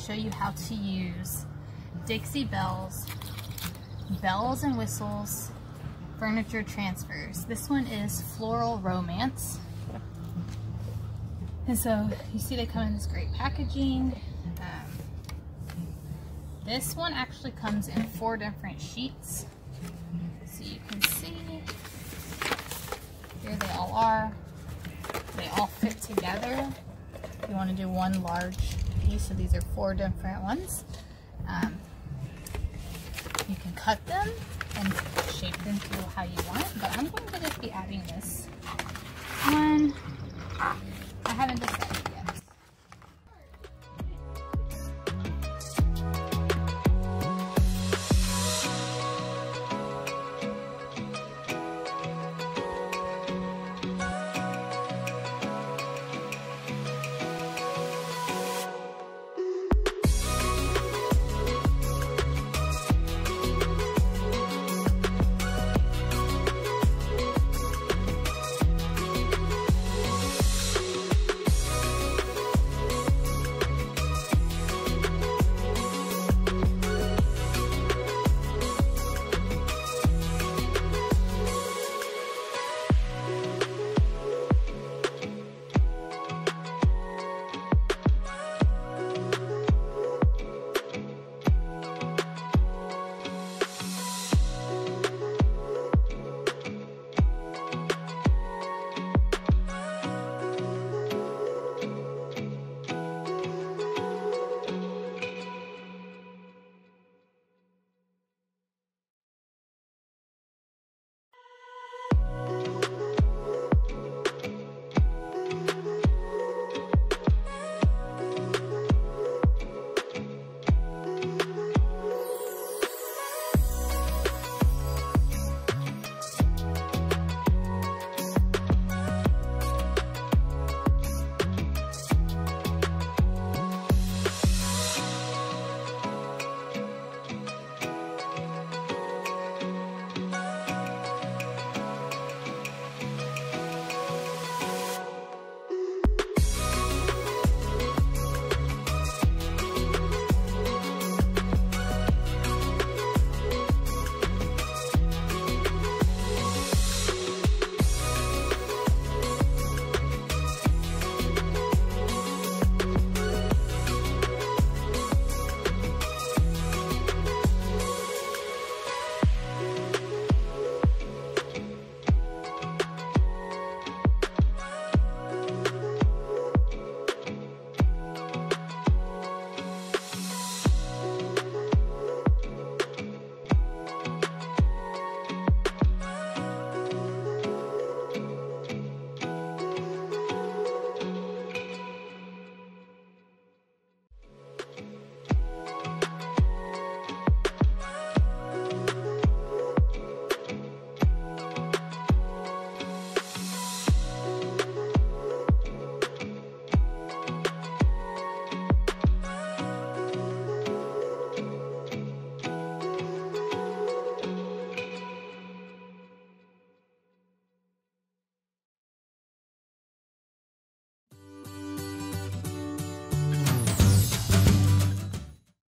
show you how to use Dixie Belle's, Bells and Whistles, furniture transfers. This one is Floral Romance. And so you see they come in this great packaging. This one actually comes in 4 different sheets. So you can see, here they all are. They all fit together. You want to do one large piece, so these are 4 different ones. You can cut them and shape them to how you want, but I'm going to